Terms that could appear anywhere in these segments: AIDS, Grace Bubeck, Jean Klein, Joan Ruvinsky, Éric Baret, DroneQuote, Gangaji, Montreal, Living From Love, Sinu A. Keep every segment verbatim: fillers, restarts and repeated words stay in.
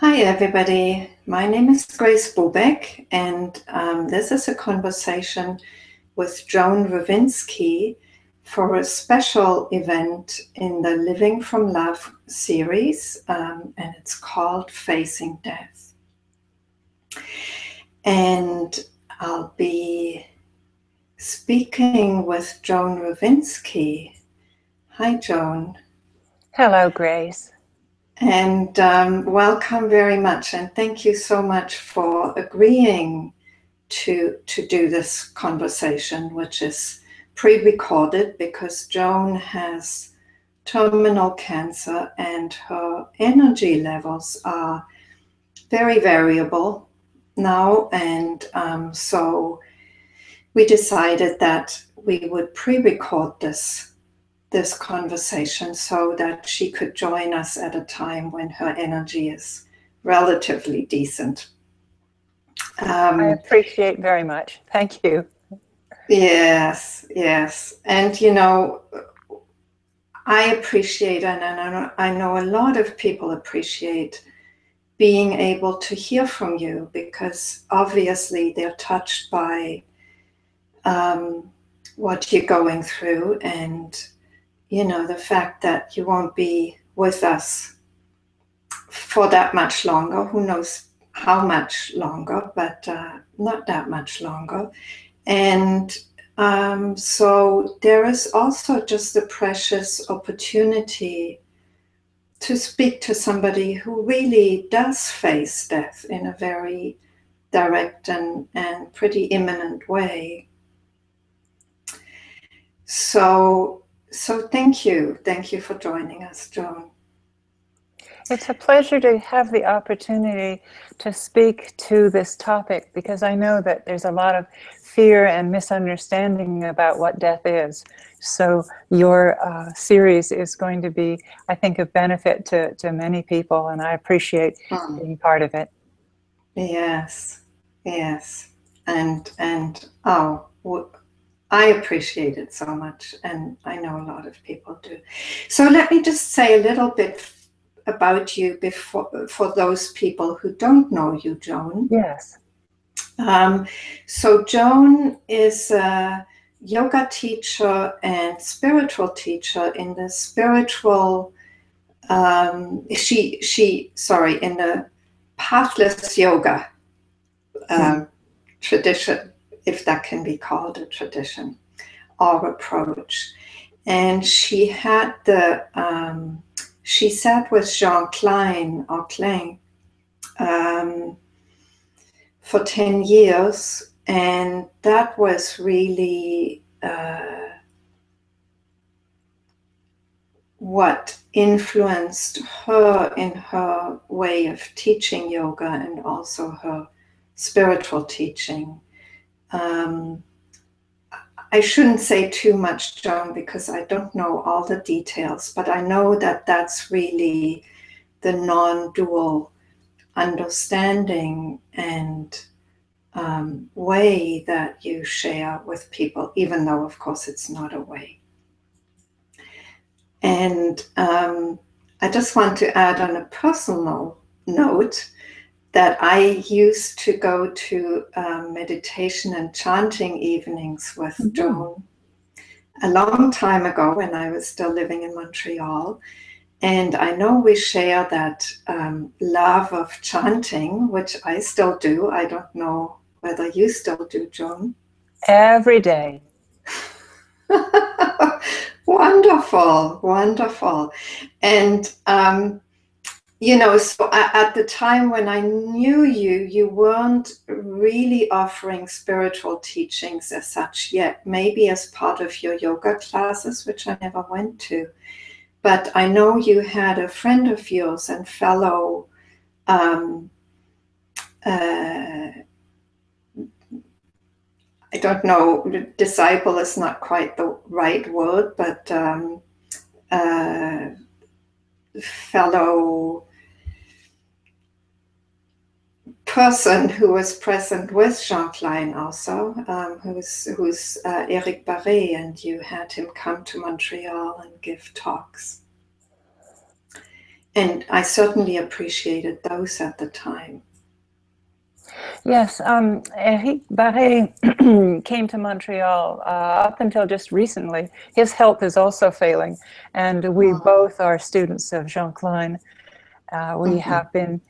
Hi everybody, my name is Grace Bubeck, and um, this is a conversation with Joan Ruvinsky for a special event in the Living From Love series, um, and it's called Facing Death. And I'll be speaking with Joan Ruvinsky. Hi Joan. Hello Grace. And um, welcome very much, and thank you so much for agreeing to to do this conversation, which is pre-recorded because Joan has terminal cancer and her energy levels are very variable now, and um, so we decided that we would pre-record this this conversation so that she could join us at a time when her energy is relatively decent. Um, I appreciate very much. Thank you. Yes, yes. And you know, I appreciate, and I know, I know a lot of people appreciate being able to hear from you, because obviously they're touched by um, what you're going through, and you know, the fact that you won't be with us for that much longer, who knows how much longer, but uh, not that much longer. And um, so there is also just a precious opportunity to speak to somebody who really does face death in a very direct and, and pretty imminent way. So So thank you. Thank you for joining us, Joan. It's a pleasure to have the opportunity to speak to this topic, because I know that there's a lot of fear and misunderstanding about what death is. So your uh, series is going to be, I think, of benefit to, to many people, and I appreciate um, being part of it. Yes, yes. And, and oh, I appreciate it so much, and I know a lot of people do. So let me just say a little bit about you before, for those people who don't know you, Joan. Yes. Um, so Joan is a yoga teacher and spiritual teacher in the spiritual, um, she, she, sorry, in the pathless yoga um, mm-hmm. tradition, if that can be called a tradition or approach. And she had the, um, she sat with Jean Klein, or Klein um, for ten years. And that was really uh, what influenced her in her way of teaching yoga and also her spiritual teaching. Um, I shouldn't say too much, Joan, because I don't know all the details, but I know that that's really the non-dual understanding and um, way that you share with people, even though, of course, it's not a way. And um, I just want to add on a personal note that I used to go to um, meditation and chanting evenings with mm-hmm. Joan a long time ago when I was still living in Montreal. And I know we share that um, love of chanting, which I still do. I don't know whether you still do, Joan. Every day. Wonderful, wonderful. And um, you know, so at the time when I knew you, you weren't really offering spiritual teachings as such yet, maybe as part of your yoga classes, which I never went to. But I know you had a friend of yours and fellow um, uh, I don't know, disciple is not quite the right word, but um, uh, fellow person who was present with Jean Klein also, um, who's, who's uh, Éric Baret, and you had him come to Montreal and give talks. And I certainly appreciated those at the time. Yes, um, Éric Baret came to Montreal uh, up until just recently. His health is also failing, and we oh. both are students of Jean Klein. Uh, we mm-hmm. have been,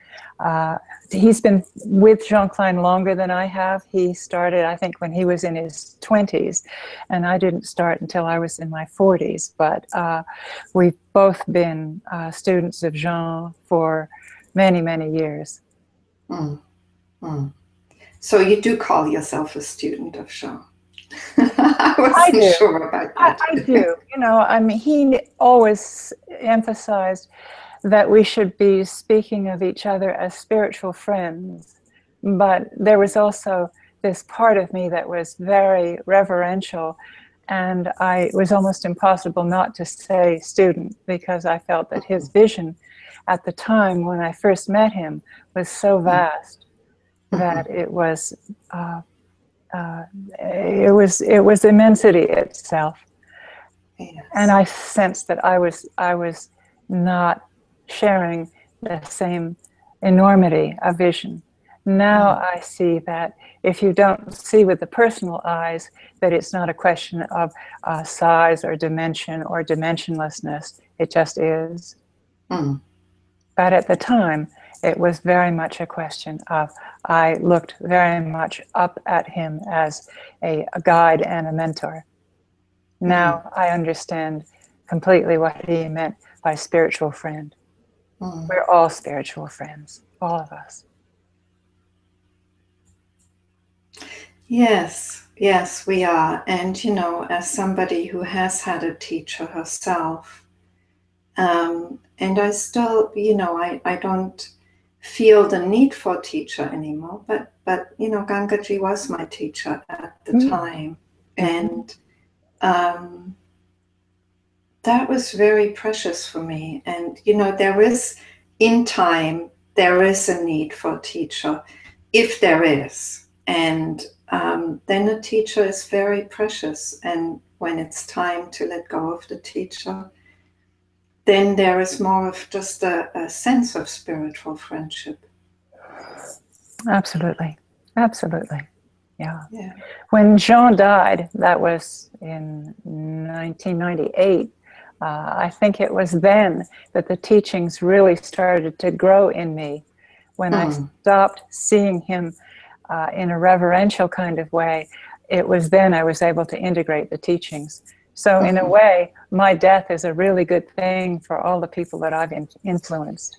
uh, he's been with Jean Klein longer than I have. He started, I think, when he was in his twenties, and I didn't start until I was in my forties, but uh, we've both been uh, students of Jean for many, many years. Mm. Mm. So you do call yourself a student of Jean. I wasn't I sure about that. I, I do. You know, I mean, he always emphasized that we should be speaking of each other as spiritual friends, but there was also this part of me that was very reverential, and I, it was almost impossible not to say student, because I felt that his vision at the time when I first met him was so vast that it was uh, uh, it was it was immensity itself. Yes. And I sensed that I was I was not sharing the same enormity of vision. Now I see that if you don't see with the personal eyes, that it's not a question of uh, size or dimension or dimensionlessness, it just is. Mm. But at the time, it was very much a question of, I looked very much up at him as a, a guide and a mentor. Now mm. I understand completely what he meant by spiritual friend. Mm. We're all spiritual friends, all of us. Yes, yes, we are. And, you know, as somebody who has had a teacher herself, um, and I still, you know, I, I don't feel the need for a teacher anymore, but, but you know, Gangaji was my teacher at the mm. time. And um, that was very precious for me. And, you know, there is, in time, there is a need for a teacher, if there is. And um, then a teacher is very precious. And when it's time to let go of the teacher, then there is more of just a, a sense of spiritual friendship. Absolutely, absolutely, yeah. yeah. When Jean died, that was in nineteen ninety-eight, uh, I think it was then that the teachings really started to grow in me, when mm. I stopped seeing him uh, in a reverential kind of way. It was then I was able to integrate the teachings. So in a way, my death is a really good thing for all the people that I've in influenced.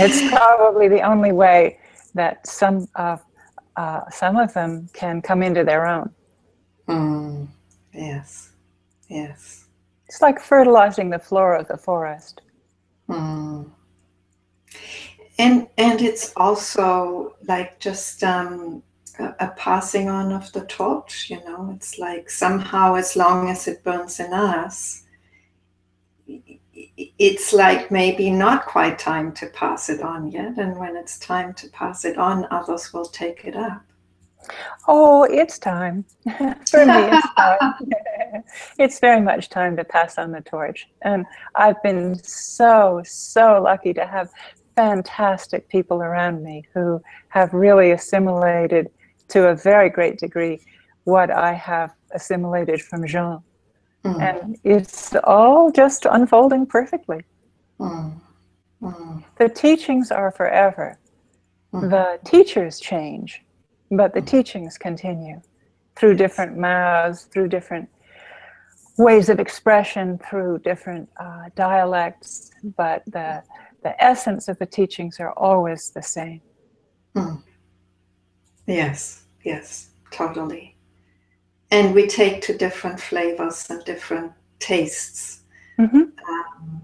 It's probably the only way that some of, uh, some of them can come into their own. Mm, yes, yes. It's like fertilizing the flora of the forest. Mm. And, and it's also like just... Um, a passing on of the torch, you know, it's like somehow as long as it burns in us, it's like maybe not quite time to pass it on yet. And when it's time to pass it on, others will take it up. Oh, it's time. For me, it's time. It's very much time to pass on the torch. And I've been so, so lucky to have fantastic people around me who have really assimilated to a very great degree what I have assimilated from Jean. Mm. And it's all just unfolding perfectly. Mm. Mm. The teachings are forever. Mm. The teachers change, but the mm. teachings continue through different mouths, through different ways of expression, through different uh, dialects, but the, the essence of the teachings are always the same. Mm. Yes, yes, totally. And we take to different flavors and different tastes, mm-hmm. um,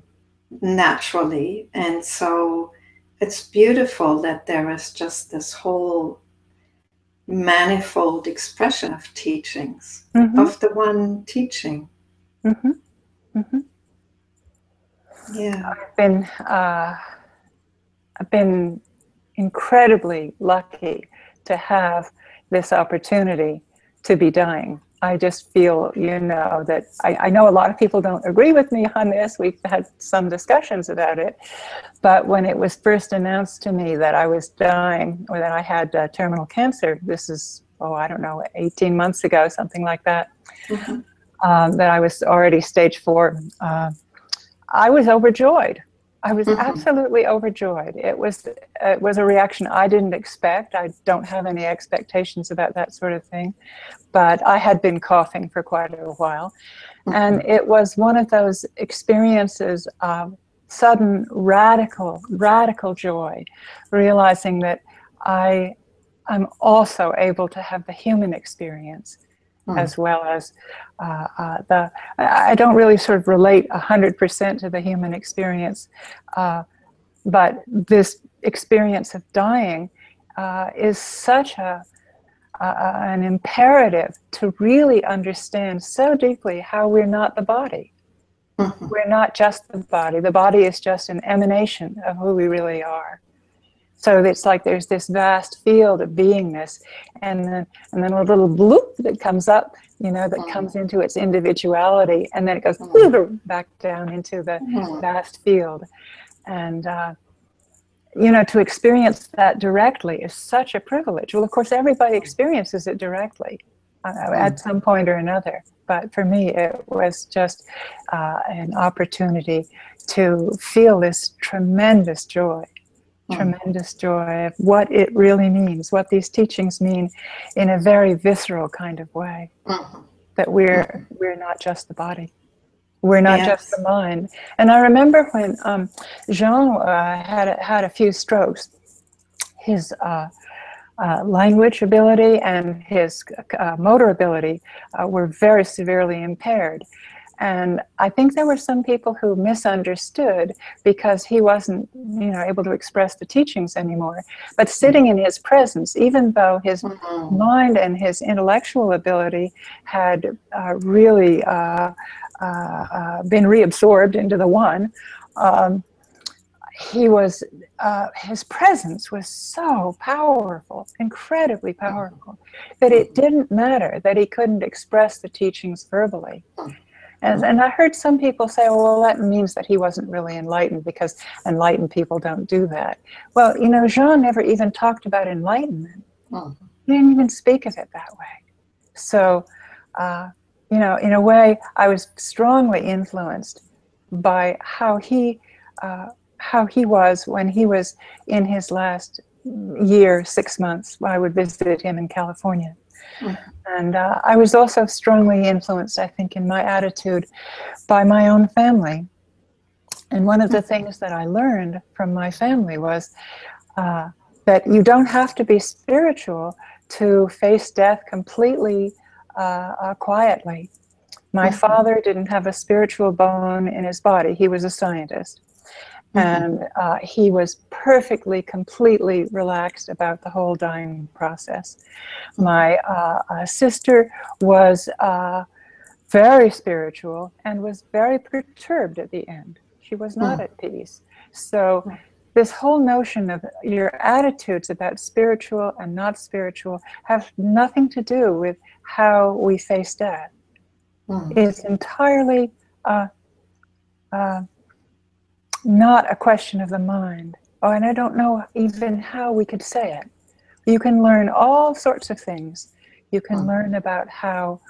naturally. And so it's beautiful that there is just this whole manifold expression of teachings, mm-hmm. of the one teaching. Mm-hmm. Mm-hmm. Yeah. I've been, uh, I've been incredibly lucky to have this opportunity to be dying. I just feel, you know, that I, I know a lot of people don't agree with me on this. We've had some discussions about it. But when it was first announced to me that I was dying, or that I had uh, terminal cancer, this is, oh, I don't know, eighteen months ago, something like that, mm-hmm. um, that I was already stage four, uh, I was overjoyed. I was mm-hmm. absolutely overjoyed. It was it was a reaction I didn't expect. I don't have any expectations about that sort of thing, but I had been coughing for quite a while. Mm-hmm. And it was one of those experiences of sudden, radical, radical joy, realizing that I am also able to have the human experience. Mm. As well as uh, uh, the, I don't really sort of relate one hundred percent to the human experience, uh, but this experience of dying uh, is such a, uh, an imperative to really understand so deeply how we're not the body. Mm-hmm. We're not just the body. The body is just an emanation of who we really are. So it's like there's this vast field of beingness, and then, and then a little bloop that comes up, you know, that mm. comes into its individuality, and then it goes mm. back down into the mm. vast field. And, uh, you know, to experience that directly is such a privilege. Well, of course, everybody experiences it directly uh, mm. at some point or another. But for me, it was just uh, an opportunity to feel this tremendous joy. Tremendous joy of what it really means, what these teachings mean in a very visceral kind of way, mm-hmm. that we're we're not just the body, we're not yes. just the mind. And I remember when um, Jean uh, had, a, had a few strokes, his uh, uh, language ability and his uh, motor ability uh, were very severely impaired. And I think there were some people who misunderstood because he wasn't, you know, able to express the teachings anymore. But sitting in his presence, even though his mm-hmm. mind and his intellectual ability had uh, really uh, uh, uh, been reabsorbed into the one, um, he was, uh, his presence was so powerful, incredibly powerful, that it didn't matter that he couldn't express the teachings verbally. And I heard some people say, well, that means that he wasn't really enlightened because enlightened people don't do that. Well, you know, Jean never even talked about enlightenment. Mm-hmm. He didn't even speak of it that way. So, uh, you know, in a way, I was strongly influenced by how he, uh, how he was when he was in his last year, six months, I would visit him in California. Mm-hmm. And uh, I was also strongly influenced, I think, in my attitude by my own family. And one of the things that I learned from my family was uh, that you don't have to be spiritual to face death completely uh, uh, quietly. My mm-hmm. father didn't have a spiritual bone in his body. He was a scientist. Mm-hmm. And uh, he was perfectly, completely relaxed about the whole dying process. My uh, uh, sister was uh, very spiritual and was very perturbed at the end. She was not mm. at peace. So this whole notion of your attitudes about spiritual and not spiritual have nothing to do with how we face death. Mm. It's entirely uh, uh, not a question of the mind. Oh, and I don't know even how we could say it. You can learn all sorts of things. You can mm-hmm. learn about how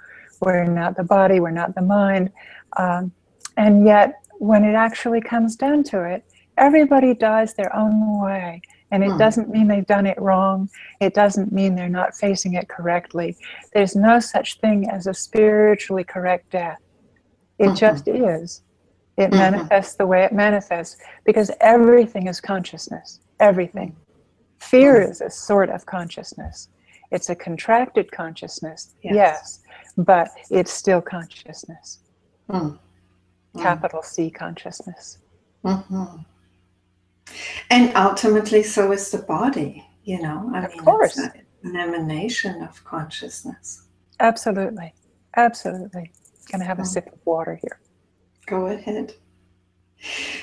we're not the body, we're not the mind. Um, and yet, when it actually comes down to it, everybody dies their own way. And it mm-hmm. doesn't mean they've done it wrong. It doesn't mean they're not facing it correctly. There's no such thing as a spiritually correct death. It mm-hmm. just is. It mm-hmm. manifests the way it manifests, because everything is consciousness, everything. Fear mm-hmm. is a sort of consciousness. It's a contracted consciousness, yes, yes, but it's still consciousness. Mm. Capital mm. C consciousness. Mm-hmm. And ultimately, so is the body, you know? I of mean, course. It's an emanation of consciousness. Absolutely, absolutely. Going to have mm. a sip of water here. Go ahead.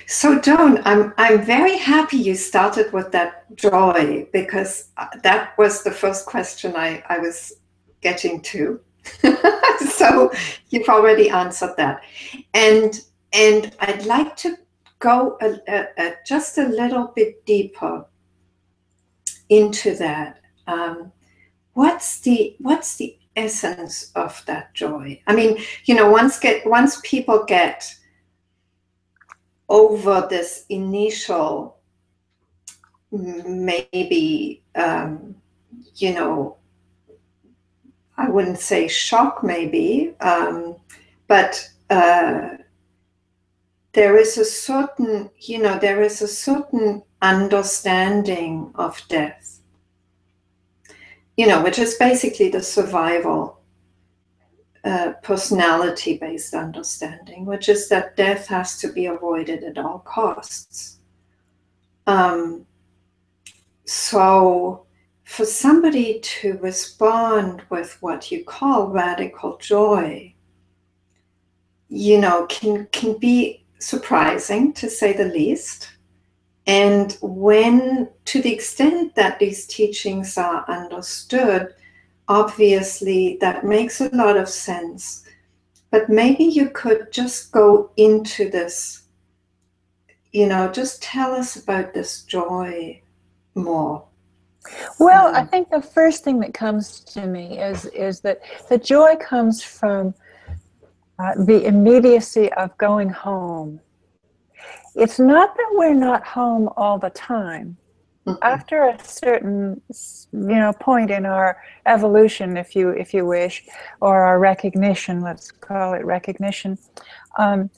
So, Joan, I'm, I'm very happy you started with that joy, because that was the first question I, I was getting to. So you've already answered that. And, and I'd like to go a, a, a, just a little bit deeper into that. Um, what's the, what's the essence of that joy? I mean, you know, once get, once people get over this initial, maybe, um, you know, I wouldn't say shock maybe, um, but uh, there is a certain, you know, there is a certain understanding of death, you know, which is basically the survival uh, personality-based understanding, which is that death has to be avoided at all costs. Um, so for somebody to respond with what you call radical joy, you know, can, can be surprising, to say the least. And when, to the extent that these teachings are understood, obviously that makes a lot of sense. But maybe you could just go into this, you know, just tell us about this joy more. Well, um, I think the first thing that comes to me is, is that the joy comes from uh, the immediacy of going home. It's not that we're not home all the time. Mm-hmm. After a certain, you know, point in our evolution, if you if you wish, or our recognition, let's call it recognition, um,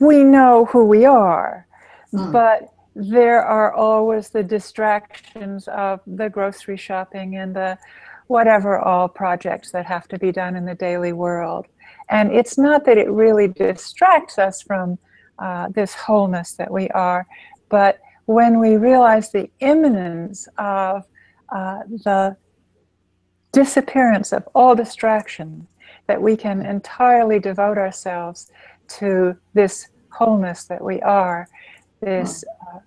we know who we are. Mm. But there are always the distractions of the grocery shopping and the whatever all projects that have to be done in the daily world. And it's not that it really distracts us from uh, this wholeness that we are, but when we realize the imminence of uh, the disappearance of all distraction, that we can entirely devote ourselves to this wholeness that we are, this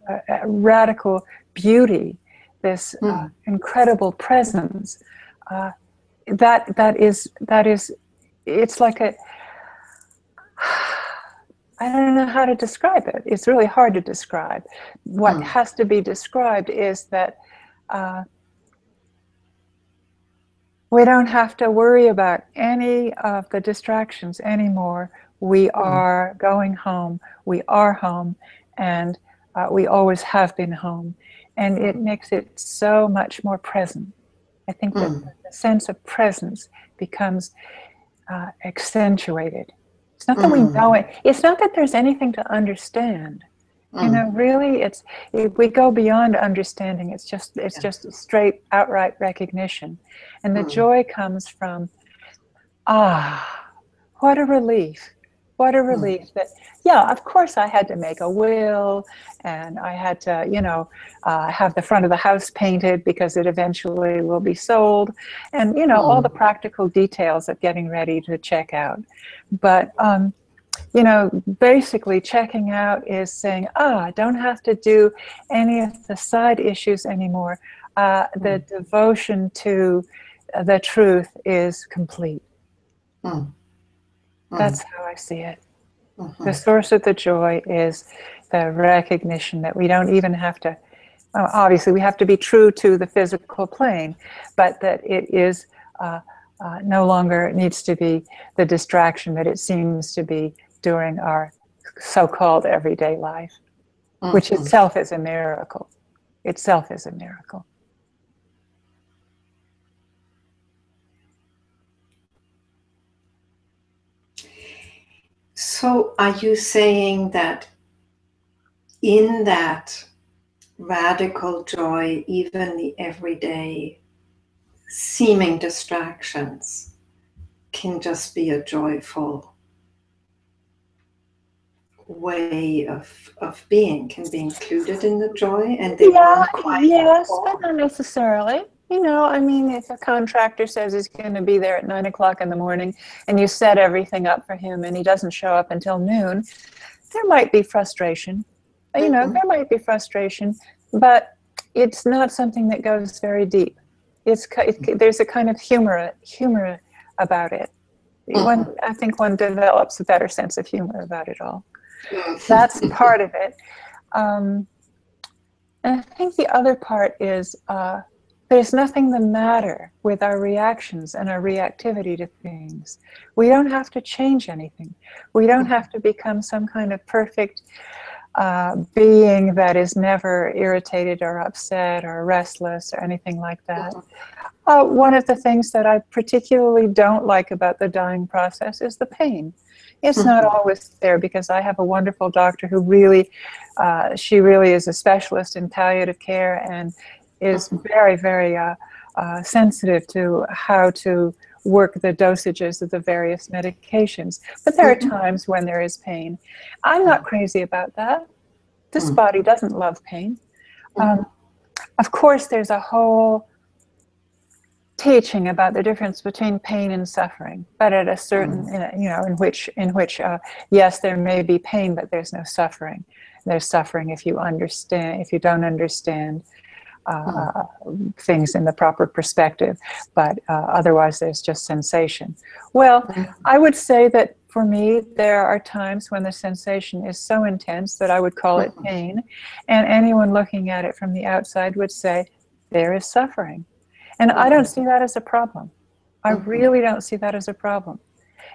uh, uh, radical beauty, this uh, incredible presence, uh, that that is that is. It's like a, I don't know how to describe it. It's really hard to describe. What mm. has to be described is that uh, we don't have to worry about any of the distractions anymore. We are going home. We are home, and uh, we always have been home. And it makes it so much more present. I think that mm. the sense of presence becomes Uh, accentuated. It's not that mm. we know it. It's not that there's anything to understand. Mm. You know, really, it's it, we go beyond understanding. It's just it's yeah. just straight, outright recognition, and the mm. joy comes from ah, what a relief! What a relief mm. that yeah, of course I had to make a will, and I had to you know uh, have the front of the house painted because it eventually will be sold, and you know mm. all the practical details of getting ready to check out. But um, you know, basically checking out is saying ah, I don't have to do any of the side issues anymore. Uh, mm. The devotion to the truth is complete. Mm. That's how I see it. Mm-hmm. The source of the joy is the recognition that we don't even have to, well, obviously we have to be true to the physical plane, but that it is uh, uh, no longer needs to be the distraction that it seems to be during our so-called everyday life, mm-hmm. which itself is a miracle. Itself is a miracle. So are you saying that in that radical joy, even the everyday seeming distractions can just be a joyful way of, of being, can be included in the joy? And they yeah, quite yes, but not necessarily. You know, I mean, if a contractor says he's going to be there at nine o'clock in the morning and you set everything up for him and he doesn't show up until noon, there might be frustration. Mm-hmm. You know, there might be frustration, but it's not something that goes very deep. it's it, there's a kind of humor humor about it. One, I think one develops a better sense of humor about it all. That's part of it. Um, and I think the other part is uh, there's nothing the matter with our reactions and our reactivity to things. We don't have to change anything. We don't have to become some kind of perfect uh, being that is never irritated or upset or restless or anything like that. Uh, one of the things that I particularly don't like about the dying process is the pain. It's not always there, because I have a wonderful doctor who really, uh, she really is a specialist in palliative care and is very, very uh, uh, sensitive to how to work the dosages of the various medications. But there are times when there is pain. I'm not crazy about that. This body doesn't love pain. Um, of course, there's a whole teaching about the difference between pain and suffering, but at a certain, you know, in which, in which, uh, yes, there may be pain, but there's no suffering. There's suffering if you understand, if you don't understand uh, things in the proper perspective, but uh, otherwise there's just sensation. Well, I would say that for me, there are times when the sensation is so intense that I would call it pain, and anyone looking at it from the outside would say, there is suffering. And I don't see that as a problem. I really don't see that as a problem.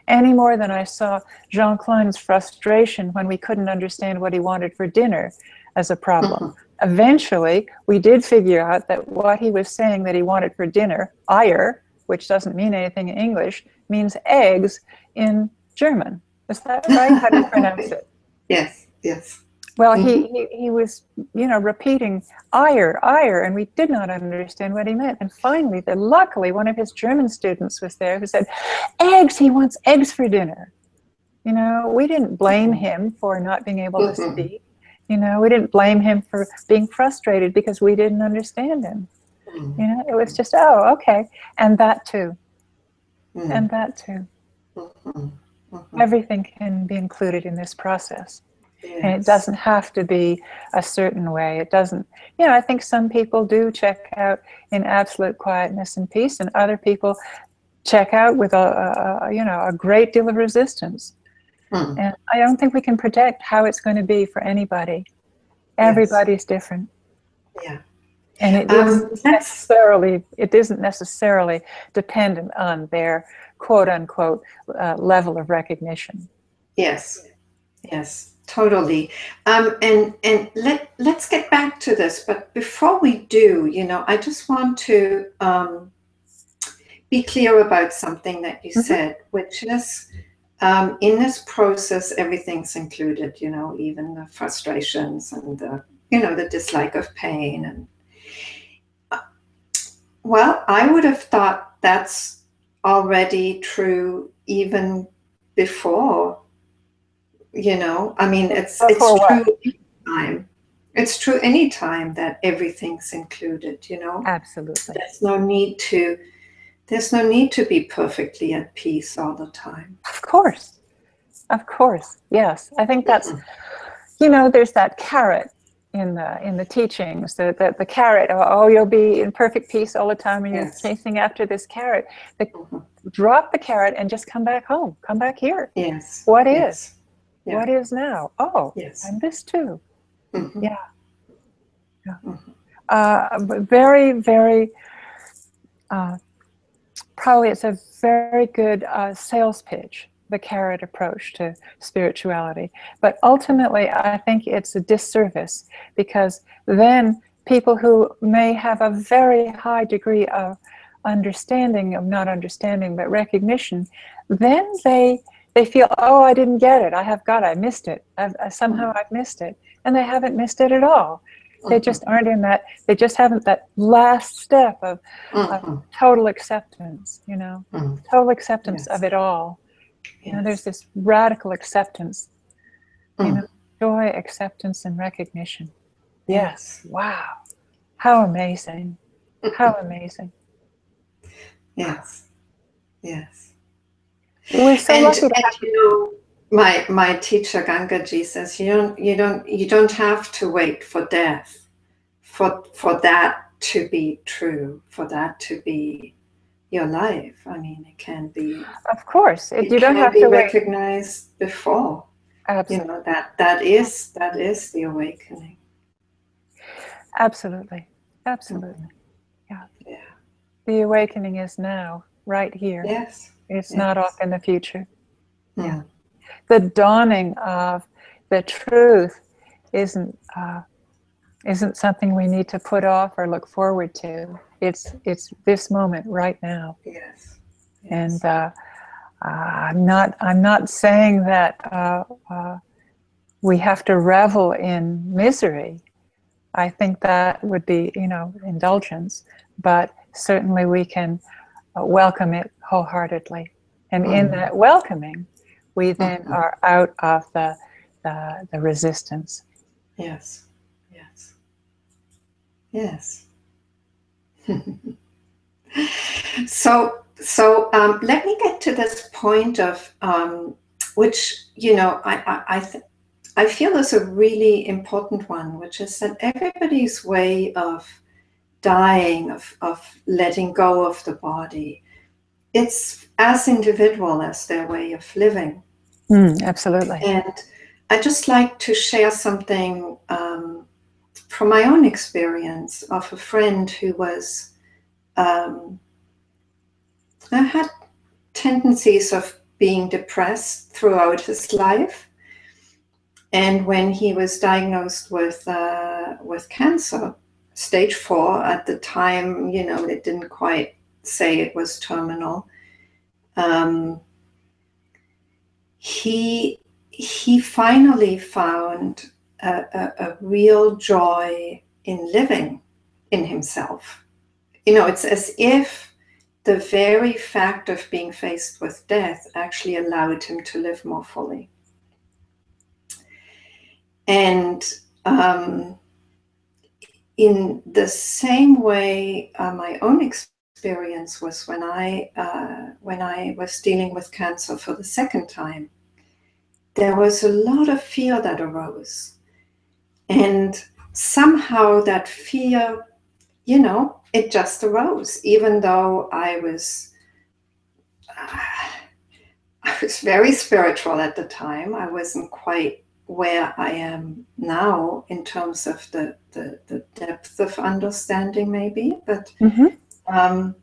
Any more than I saw Jean Klein's frustration when we couldn't understand what he wanted for dinner as a problem. Eventually, we did figure out that what he was saying that he wanted for dinner, Eier, which doesn't mean anything in English, means eggs in German. Is that right? How do you pronounce it? Yes, yes. Well, he, he, he was, you know, repeating Eier, Eier, and we did not understand what he meant. And finally, the, luckily, one of his German students was there who said, eggs, he wants eggs for dinner. You know, we didn't blame him for not being able to speak. You know, we didn't blame him for being frustrated because we didn't understand him. You know, it was just, oh, okay. And that too. And that too. Everything can be included in this process. Yes. And it doesn't have to be a certain way. It doesn't, you know, I think some people do check out in absolute quietness and peace, and other people check out with a, a you know, a great deal of resistance. Mm. And I don't think we can predict how it's going to be for anybody. Everybody's yes. different. Yeah. And it um, isn't necessarily, it isn't necessarily dependent on their quote unquote uh, level of recognition. Yes. Yes. Totally. Um, and and let, let's get back to this. But before we do, you know, I just want to um, be clear about something that you mm-hmm. said, which is um, in this process, everything's included, you know, even the frustrations and, the, you know, the dislike of pain. And uh, well, I would have thought that's already true even before. You know, I mean, it's it's true any time. It's true any time that everything's included. You know, absolutely. There's no need to. There's no need to be perfectly at peace all the time. Of course, of course, yes. I think that's. You know, there's that carrot in the in the teachings. The the, the carrot. Oh, you'll be in perfect peace all the time, and yes. you're chasing after this carrot. The, mm-hmm. Drop the carrot and just come back home. Come back here. Yes. What yes. is? Yeah. What is now? Oh, yes. and this too. Mm-hmm. Yeah. yeah. Mm-hmm. Uh, very, very, uh, probably it's a very good uh, sales pitch, the carrot approach to spirituality. But ultimately, I think it's a disservice, because then people who may have a very high degree of understanding, of not understanding, but recognition, then they... They feel, oh, I didn't get it. I have got, I missed it. I've, I, somehow I've missed it. And they haven't missed it at all. They just aren't in that, they just haven't that last step of, mm-hmm. of total acceptance, you know, mm-hmm. total acceptance yes. of it all. You yes. know, there's this radical acceptance, mm-hmm. you know, joy, acceptance, and recognition. Yes. yes. Wow. How amazing. How amazing. Yes. Yes. We're so and, lucky. And, you know, my my teacher Gangaji says you don't you don't you don't have to wait for death for for that to be true, for that to be your life. I mean, it can be. Of course, it, it you don't have be to recognize before. Absolutely. You know, that that is that is the awakening. Absolutely, absolutely, yeah. Yeah. The awakening is now, right here. Yes. It's yes. not off in the future. Mm. Yeah. The dawning of the truth isn't uh, isn't something we need to put off or look forward to. It's it's this moment right now. Yes. yes. And uh, uh, I'm not I'm not saying that uh, uh, we have to revel in misery. I think that would be, you know, indulgence, but certainly we can uh, welcome it wholeheartedly. And mm. in that welcoming, we then mm-hmm. are out of the, the, the resistance. Yes, yes, yes. so so um, let me get to this point of, um, which, you know, I, I, I think, I feel is a really important one, which is that everybody's way of dying, of, of letting go of the body, it's as individual as their way of living. Mm, absolutely. And I just like to share something um, from my own experience of a friend who was, um, I had tendencies of being depressed throughout his life. And when he was diagnosed with uh, with cancer, stage four at the time, you know, they didn't quite say it was terminal. Um, he he finally found a, a, a real joy in living, in himself. You know, it's as if the very fact of being faced with death actually allowed him to live more fully. And um, in the same way, uh, my own experience was when I uh, when I was dealing with cancer for the second time. There was a lot of fear that arose, and somehow that fear, you know, it just arose, even though I was uh, I was very spiritual at the time. I wasn't quite where I am now in terms of the, the, the depth of understanding maybe, but mm-hmm. um,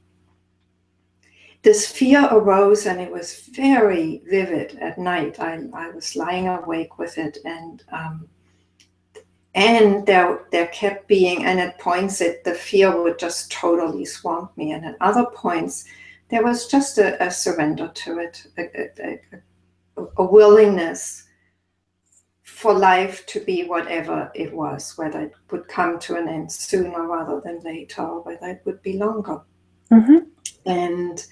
this fear arose, and it was very vivid at night. I, I was lying awake with it, and um, and there, there kept being, and at points it, the fear would just totally swamp me, and at other points there was just a, a surrender to it, a, a, a, a willingness for life to be whatever it was, whether it would come to an end sooner rather than later, or whether it would be longer. Mm-hmm. And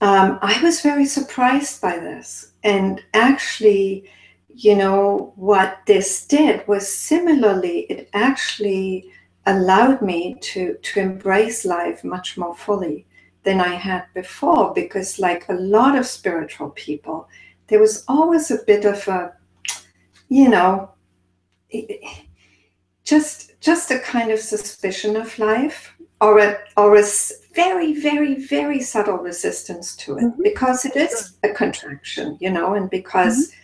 um, I was very surprised by this. And actually, you know, what this did was similarly, it actually allowed me to, to embrace life much more fully than I had before, because like a lot of spiritual people, there was always a bit of a, you know, just just a kind of suspicion of life, or a or a very very very subtle resistance to it, mm-hmm. because it is a contraction, you know, and because mm-hmm.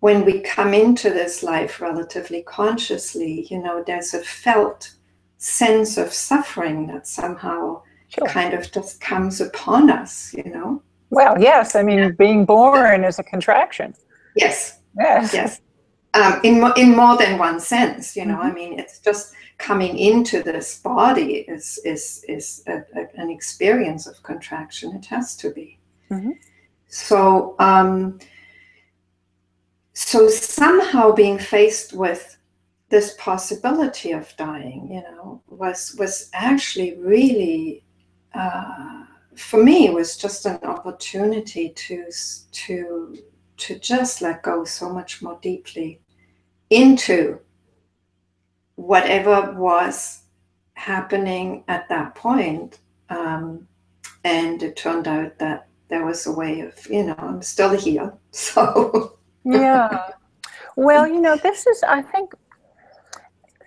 when we come into this life relatively consciously, you know, there's a felt sense of suffering that somehow sure. kind of just comes upon us, you know. Well, yes, I mean, being born is a contraction. Yes. Yes. Yes. Um, in, mo in more than one sense, you know, mm-hmm. I mean, it's just coming into this body is, is, is a, a, an experience of contraction. It has to be. Mm-hmm. So, um, so somehow being faced with this possibility of dying, you know, was, was actually really, uh, for me, was just an opportunity to, to, to just let go so much more deeply into whatever was happening at that point. Um, and it turned out that there was a way of, you know, I'm still here, so. Yeah. Well, you know, this is, I think,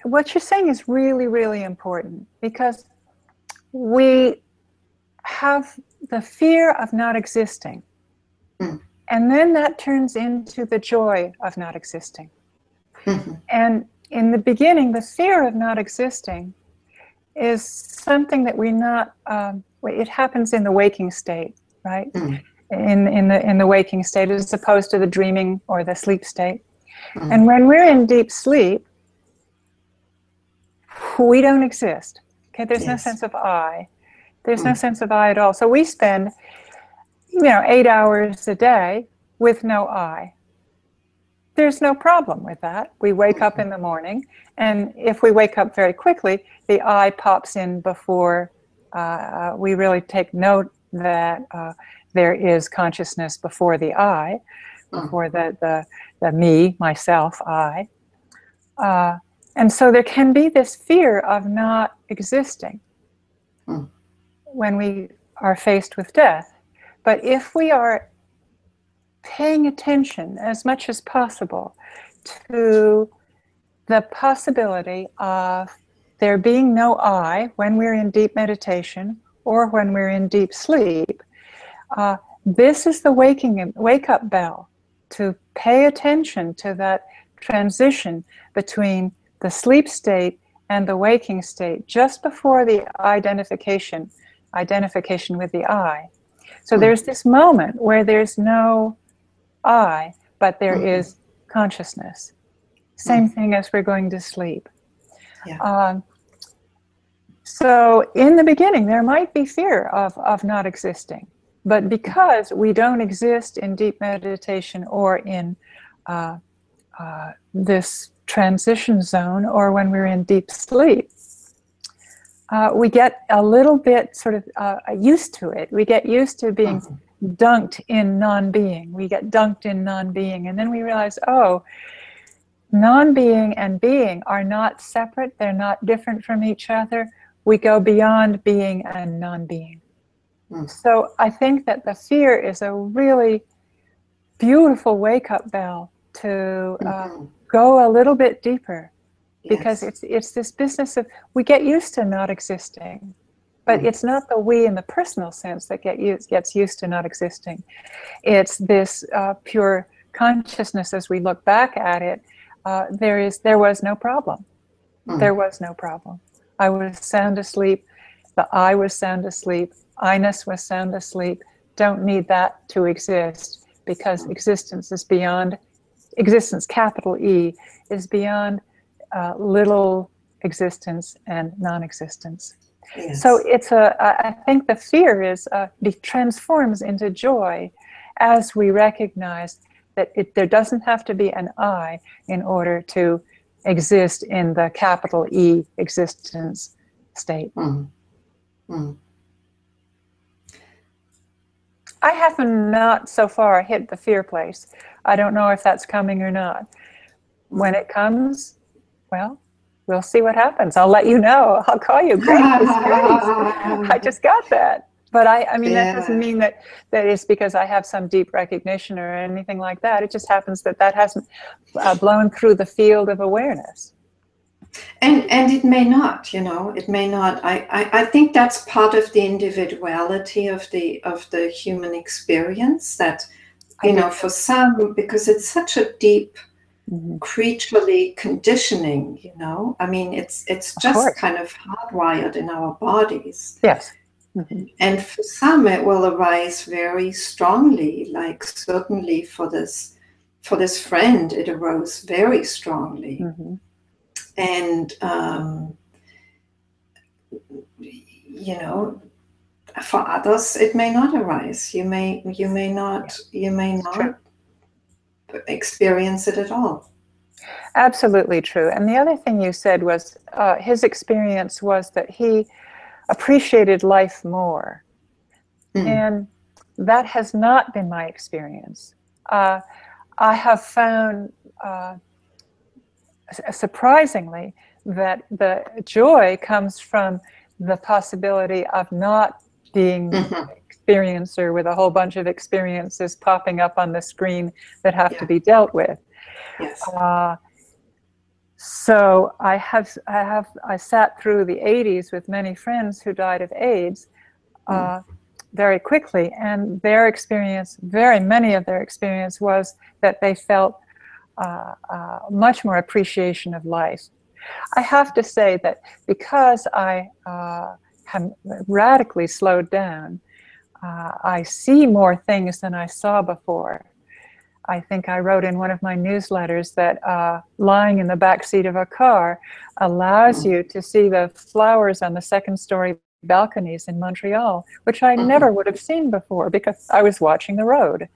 what you're saying is really, really important, because we have the fear of not existing. Mm. And then that turns into the joy of not existing. Mm-hmm. And in the beginning, the fear of not existing is something that we're not, um, it happens in the waking state, right? Mm. In, in, the, in the waking state as opposed to the dreaming or the sleep state. Mm. And when we're in deep sleep, we don't exist. Okay, there's yes. no sense of I. There's mm. no sense of I at all. So we spend, you know, eight hours a day with no I. There's no problem with that. We wake up in the morning, and if we wake up very quickly, the I pops in before uh, we really take note that uh, there is consciousness before the I, before the, the, the me, myself, I. Uh, and so there can be this fear of not existing mm. when we are faced with death. But if we are paying attention as much as possible to the possibility of there being no I when we're in deep meditation or when we're in deep sleep, uh, this is the waking wake-up bell, to pay attention to that transition between the sleep state and the waking state just before the identification, identification with the I. So there's this moment where there's no I, but there mm-hmm. is consciousness. Same mm-hmm. thing as we're going to sleep. Yeah. Um, so in the beginning, there might be fear of, of not existing, but because we don't exist in deep meditation or in uh, uh, this transition zone or when we're in deep sleep, uh, we get a little bit sort of uh, used to it. We get used to being mm-hmm. dunked in non-being. We get dunked in non-being, and then we realize, oh, non-being and being are not separate. They're not different from each other. We go beyond being and non-being. Mm. So I think that the fear is a really beautiful wake-up bell to uh, mm-hmm. go a little bit deeper, yes. because it's, it's this business of, we get used to not existing. But it's not the we in the personal sense that get used, gets used to not existing. It's this uh, pure consciousness as we look back at it. Uh, there is, there was no problem. Mm. There was no problem. I was sound asleep. The I was sound asleep. I-ness was sound asleep. Don't need that to exist, because existence is beyond, existence, capital E, is beyond uh, little existence and non-existence. Yes. So it's a, I think the fear is, uh, it transforms into joy as we recognize that it, there doesn't have to be an I in order to exist in the capital E existence state. Mm-hmm. Mm. I have not so far hit the fear place. I don't know if that's coming or not. When it comes, well, we'll see what happens. I'll let you know. I'll call you. Grace, Grace. I just got that. But I, I mean, yeah. that doesn't mean that, that it's because I have some deep recognition or anything like that. It just happens that that hasn't uh, blown through the field of awareness. And and it may not, you know, it may not. I, I, I think that's part of the individuality of the, of the human experience that, you know, for some, because it's such a deep, Mm-hmm. creaturely conditioning, you know. I mean, it's it's just of kind of hardwired in our bodies. Yes. Mm-hmm. And for some, it will arise very strongly. Like certainly for this, for this friend, it arose very strongly. Mm-hmm. And um, you know, for others, it may not arise. You may you may not you may not. True. Experience it at all. Absolutely true. And the other thing you said was uh, his experience was that he appreciated life more. Mm. And that has not been my experience. Uh, I have found uh, surprisingly that the joy comes from the possibility of not being mm-hmm. experiencer with a whole bunch of experiences popping up on the screen that have yeah. to be dealt with. Yes. Uh, So I have, I have, I sat through the eighties with many friends who died of AIDS uh, mm. very quickly, and their experience, very many of their experience was that they felt uh, uh, much more appreciation of life. I have to say that because I uh, have radically slowed down, uh, I see more things than I saw before. I think I wrote in one of my newsletters that uh, lying in the back seat of a car allows you to see the flowers on the second story balconies in Montreal, which I never would have seen before because I was watching the road.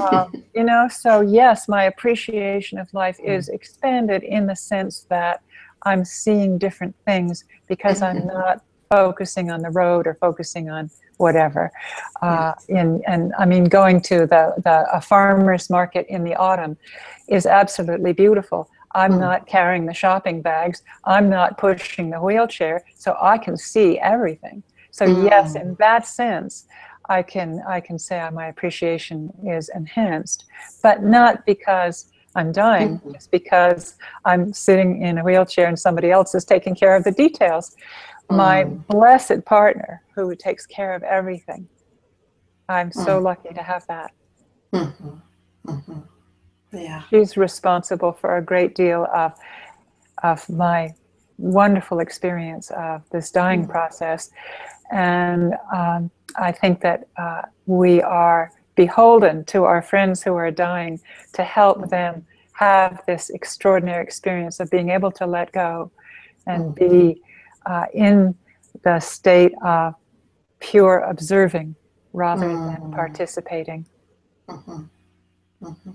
uh, you know, so yes, my appreciation of life is expanded in the sense that I'm seeing different things because I'm not focusing on the road or focusing on whatever. Uh, in, and I mean, going to the, the a farmer's market in the autumn is absolutely beautiful. I'm mm. not carrying the shopping bags. I'm not pushing the wheelchair, so I can see everything. So mm. yes, in that sense, I can, I can say my appreciation is enhanced, but not because I'm dying, mm. just because I'm sitting in a wheelchair and somebody else is taking care of the details. My blessed partner who takes care of everything. I'm so mm. lucky to have that. Mm-hmm. Mm-hmm. Yeah. She's responsible for a great deal of, of my wonderful experience of this dying mm. process. And um, I think that uh, we are beholden to our friends who are dying to help them have this extraordinary experience of being able to let go and mm-hmm. be Uh, in the state of pure observing rather mm. than participating. Mm-hmm. Mm-hmm.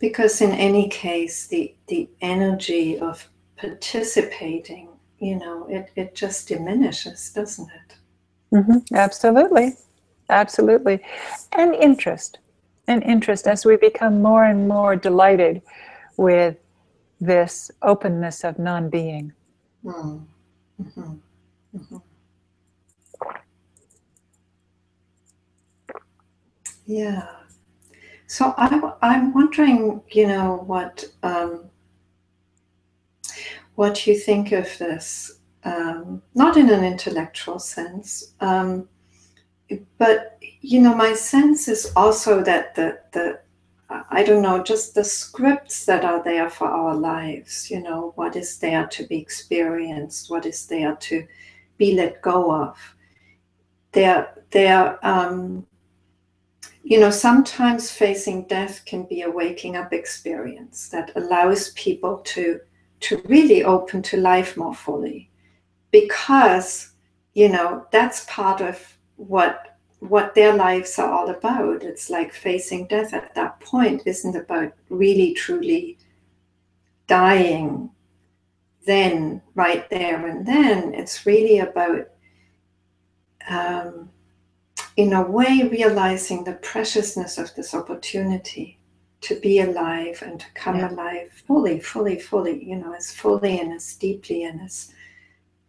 Because in any case, the, the energy of participating, you know, it, it just diminishes, doesn't it? Mm-hmm. Absolutely. Absolutely. And interest. And interest as we become more and more delighted with this openness of non-being. Mm. Mm-hmm. Mm-hmm. Yeah. So I, I'm wondering, you know, what um, what you think of this, um, not in an intellectual sense, um, but, you know, my sense is also that the, the I don't know, just the scripts that are there for our lives, you know, what is there to be experienced, what is there to be let go of. They're, they're um, you know, sometimes facing death can be a waking up experience that allows people to, to really open to life more fully, because, you know, that's part of what what their lives are all about. It's like facing death at that point isn't about really truly dying then, right there and then. It's really about, um, in a way, realizing the preciousness of this opportunity to be alive and to come yeah. alive fully, fully, fully, you know, as fully and as deeply and as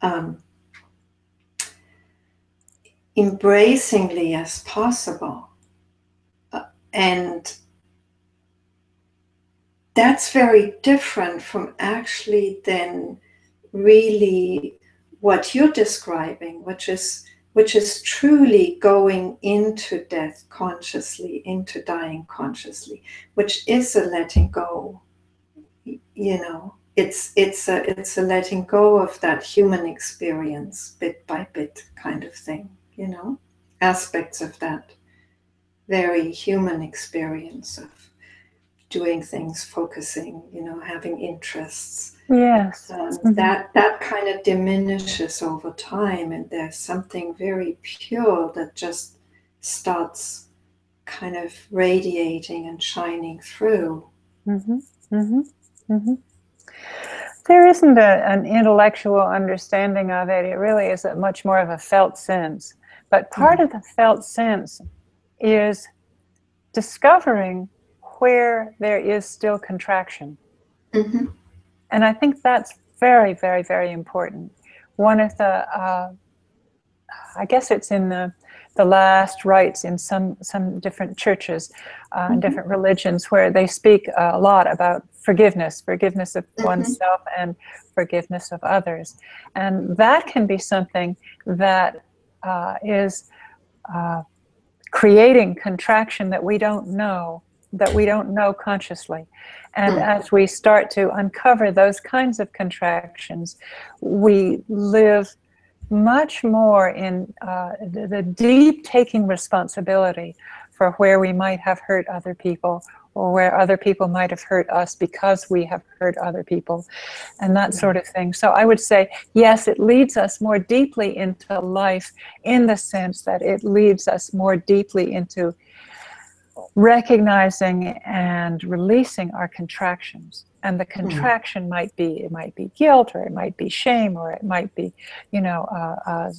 um, embracingly as possible. Uh, and that's very different from actually then really what you're describing, which is which is truly going into death consciously, into dying consciously, which is a letting go. You know, it's it's a it's a letting go of that human experience bit by bit kind of thing. You know, aspects of that very human experience of doing things, focusing, you know, having interests. Yes. Um, mm-hmm. That that kind of diminishes over time, and there's something very pure that just starts kind of radiating and shining through. Mm-hmm. Mm-hmm. Mm-hmm. There isn't a, an intellectual understanding of it. It really is a much more of a felt sense. But part of the felt sense is discovering where there is still contraction. Mm-hmm. And I think that's very, very, very important. One of the, uh, I guess it's in the, the last rites in some, some different churches uh, and different religions, where they speak uh, a lot about forgiveness, forgiveness of mm-hmm. oneself and forgiveness of others. And that can be something that uh, is uh, creating contraction that we don't know, that we don't know consciously. And as we start to uncover those kinds of contractions, we live much more in uh, the, the deep taking responsibility for where we might have hurt other people, or where other people might have hurt us because we have hurt other people, and that sort of thing. So I would say, yes, it leads us more deeply into life, in the sense that it leads us more deeply into recognizing and releasing our contractions. And the contraction mm. might be, it might be guilt, or it might be shame, or it might be, you know, uh, uh,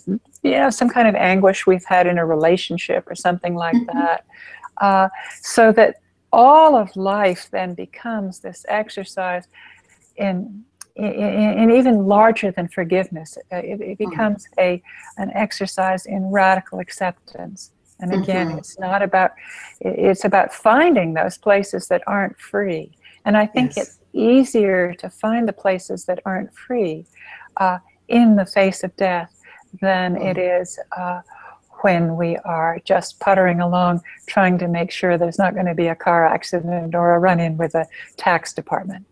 you know, some kind of anguish we've had in a relationship or something like mm-hmm. that. Uh, so that all of life then becomes this exercise in, in, in even larger than forgiveness. It, it becomes mm. a, an exercise in radical acceptance. And again, mm-hmm. it's not about, it's about finding those places that aren't free. And I think yes. it's easier to find the places that aren't free uh, in the face of death than mm-hmm. it is uh, when we are just puttering along, trying to make sure there's not going to be a car accident or a run-in with a tax department.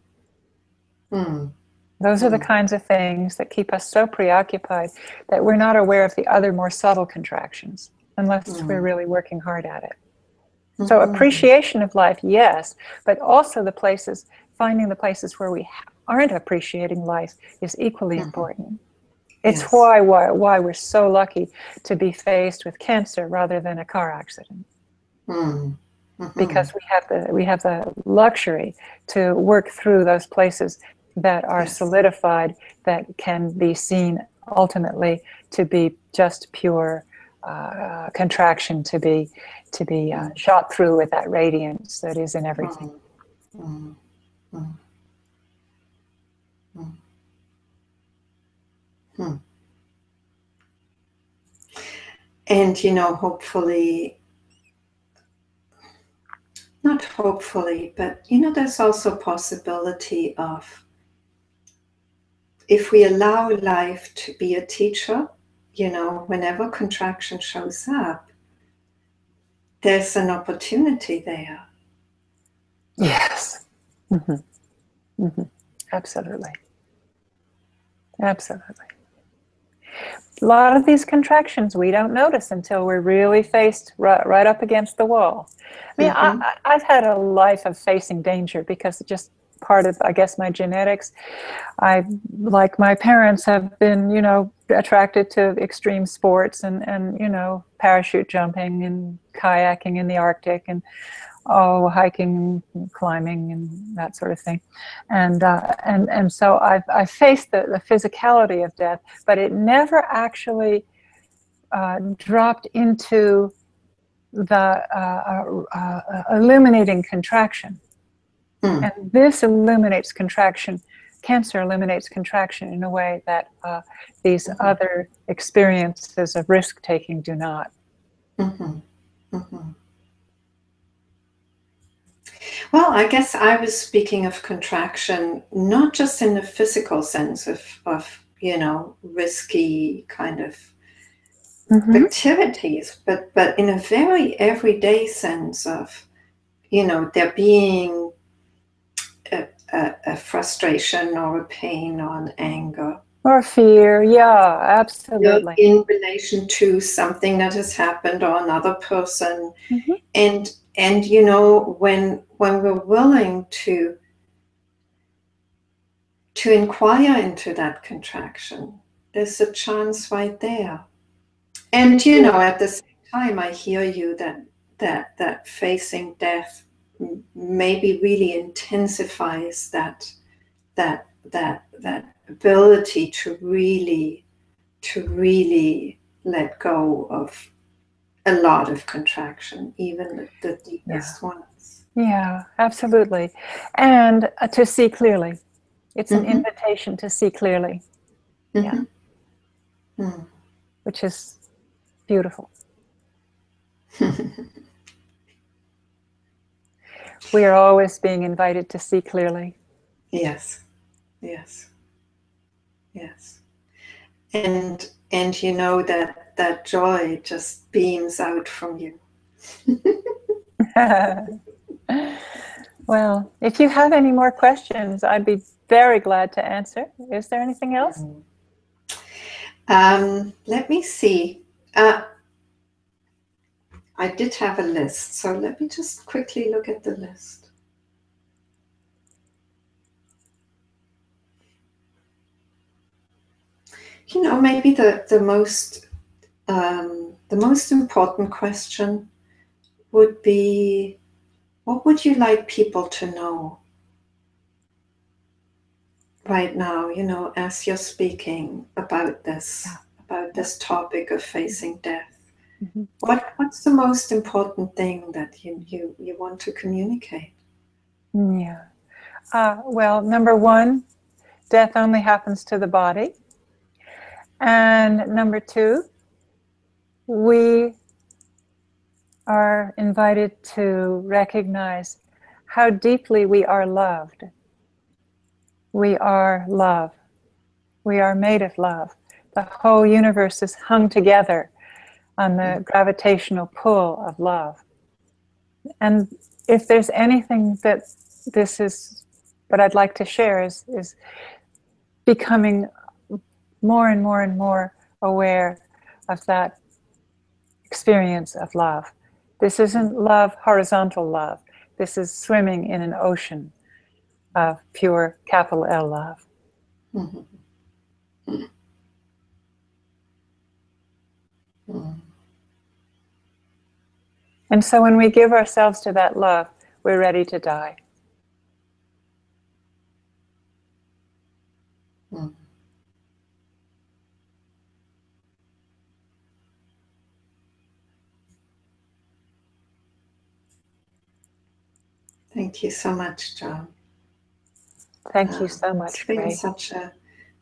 Mm. Those are the kinds of things that keep us so preoccupied that we're not aware of the other more subtle contractions, unless mm. we're really working hard at it. So appreciation of life, yes, but also the places, finding the places where we aren't appreciating life is equally important. It's yes. why, why, why we're so lucky to be faced with cancer rather than a car accident. Mm. Mm-hmm. Because we have, the, we have the luxury to work through those places that are yes. solidified, that can be seen ultimately to be just pure Uh, contraction, to be to be uh, shot through with that radiance that is in everything. Mm. Mm. Mm. Mm. And you know, hopefully, not hopefully, but you know, there's also a possibility of, if we allow life to be a teacher, you know, whenever contraction shows up, there's an opportunity there. Yes. Mm-hmm. Mm-hmm. Absolutely. Absolutely. A lot of these contractions we don't notice until we're really faced right, right up against the wall. I mean, mm-hmm. I, I've had a life of facing danger because it just, part of, I guess, my genetics. I, like my parents, have been, you know, attracted to extreme sports and, and you know, parachute jumping and kayaking in the Arctic and, oh, hiking and climbing and that sort of thing. And, uh, and, and so I've, I've faced the, the physicality of death, but it never actually uh, dropped into the uh, uh, uh, eliminating contraction. Mm. And this eliminates contraction. Cancer eliminates contraction in a way that uh, these mm-hmm. other experiences of risk-taking do not. Mm-hmm. Mm-hmm. Well, I guess I was speaking of contraction, not just in the physical sense of, of you know, risky kind of mm-hmm. activities, but, but in a very everyday sense of, you know, there being A, a, a frustration or a pain or an anger or fear, yeah, absolutely, in relation to something that has happened or another person, mm-hmm. and and you know, when when we're willing to to inquire into that contraction, there's a chance right there. And you know, at the same time, I hear you that that that facing death maybe really intensifies that that that that ability to really to really let go of a lot of contraction, even the deepest yeah. ones. Yeah, absolutely. And uh, to see clearly, it's mm-hmm. an invitation to see clearly. Mm-hmm. Yeah, mm. Which is beautiful. We are always being invited to see clearly. Yes, yes, yes. And and you know that that joy just beams out from you. Well, if you have any more questions, I'd be very glad to answer. Is there anything else? Um, let me see. Uh, I did have a list, so let me just quickly look at the list. You know, maybe the, the most um, the most important question would be, what would you like people to know right now, you know, as you're speaking about this, yeah. about this topic of facing death? Mm-hmm. What what's the most important thing that you you, you want to communicate? Yeah. Uh, well, number one, death only happens to the body. And number two, we are invited to recognize how deeply we are loved. We are love. We are made of love. The whole universe is hung together on the gravitational pull of love. And if there's anything that this is, what I'd like to share is, is becoming more and more and more aware of that experience of love. This isn't love, horizontal love. This is swimming in an ocean of pure capital L love. Mm-hmm. Mm. And so when we give ourselves to that love, we're ready to die. Mm. Thank you so much, Joan. Thank um, you so much. It's been Grace. such a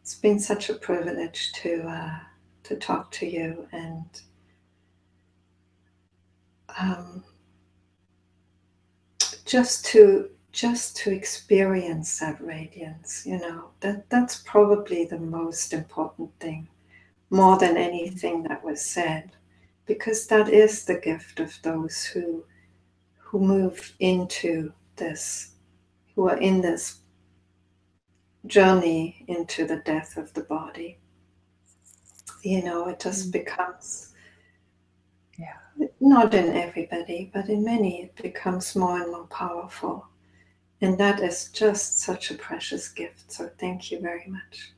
it's been such a privilege to uh, to talk to you, and um, just to just to experience that radiance. You know, that that's probably the most important thing, more than anything that was said, because that is the gift of those who who move into this, who are in this journey into the death of the body. You know, it just becomes, yeah. not in everybody, but in many, it becomes more and more powerful. And that is just such a precious gift. So thank you very much.